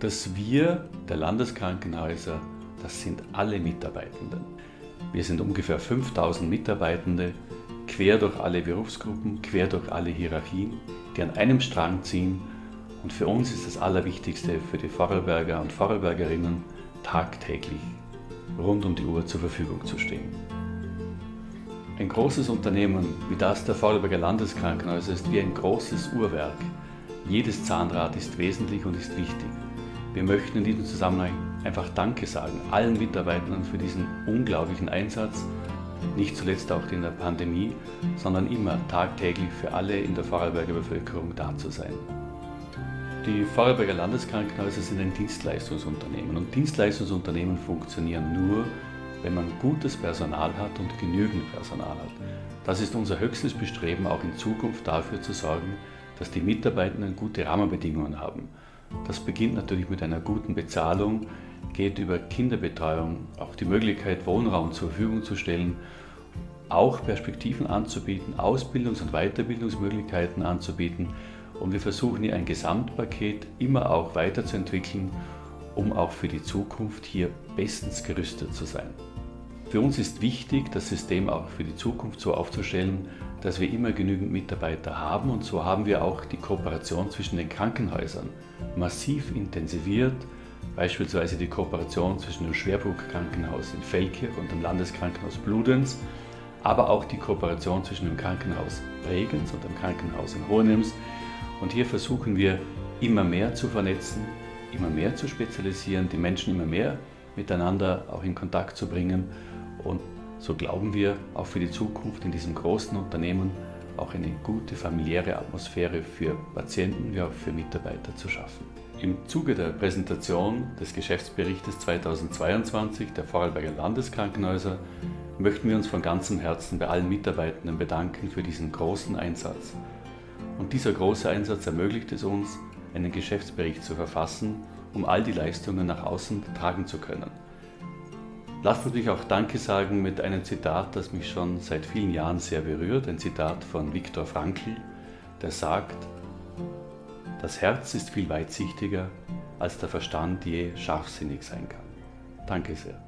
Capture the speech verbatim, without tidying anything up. dass wir der Landeskrankenhäuser, das sind alle Mitarbeitenden. Wir sind ungefähr fünftausend Mitarbeitende, quer durch alle Berufsgruppen, quer durch alle Hierarchien, die an einem Strang ziehen. Und für uns ist das Allerwichtigste, für die Vorarlberger und Vorarlbergerinnen tagtäglich rund um die Uhr zur Verfügung zu stehen. Ein großes Unternehmen wie das der Vorarlberger Landeskrankenhäuser ist wie ein großes Uhrwerk. Jedes Zahnrad ist wesentlich und ist wichtig. Wir möchten in diesem Zusammenhang einfach Danke sagen allen Mitarbeitenden für diesen unglaublichen Einsatz, nicht zuletzt auch in der Pandemie, sondern immer tagtäglich für alle in der Vorarlberger Bevölkerung da zu sein. Die Vorarlberger Landeskrankenhäuser sind ein Dienstleistungsunternehmen und Dienstleistungsunternehmen funktionieren nur, wenn man gutes Personal hat und genügend Personal hat. Das ist unser höchstes Bestreben, auch in Zukunft dafür zu sorgen, dass die Mitarbeitenden gute Rahmenbedingungen haben. Das beginnt natürlich mit einer guten Bezahlung, geht über Kinderbetreuung, auch die Möglichkeit, Wohnraum zur Verfügung zu stellen, auch Perspektiven anzubieten, Ausbildungs- und Weiterbildungsmöglichkeiten anzubieten. Und wir versuchen hier ein Gesamtpaket immer auch weiterzuentwickeln, um auch für die Zukunft hier bestens gerüstet zu sein. Für uns ist wichtig, das System auch für die Zukunft so aufzustellen, dass wir immer genügend Mitarbeiter haben, und so haben wir auch die Kooperation zwischen den Krankenhäusern massiv intensiviert, beispielsweise die Kooperation zwischen dem Schwerpunktkrankenhaus in Feldkirch und dem Landeskrankenhaus Bludenz, aber auch die Kooperation zwischen dem Krankenhaus Bregenz und dem Krankenhaus in Hohenems. Und hier versuchen wir immer mehr zu vernetzen, immer mehr zu spezialisieren, die Menschen immer mehr miteinander auch in Kontakt zu bringen. Und so glauben wir, auch für die Zukunft in diesem großen Unternehmen auch eine gute familiäre Atmosphäre für Patienten wie auch für Mitarbeiter zu schaffen. Im Zuge der Präsentation des Geschäftsberichtes zweitausendzweiundzwanzig der Vorarlberger Landeskrankenhäuser möchten wir uns von ganzem Herzen bei allen Mitarbeitenden bedanken für diesen großen Einsatz. Und dieser große Einsatz ermöglicht es uns, einen Geschäftsbericht zu verfassen, um all die Leistungen nach außen tragen zu können. Lasst uns mich auch Danke sagen mit einem Zitat, das mich schon seit vielen Jahren sehr berührt, ein Zitat von Viktor Frankl, der sagt: Das Herz ist viel weitsichtiger, als der Verstand je scharfsinnig sein kann. Danke sehr.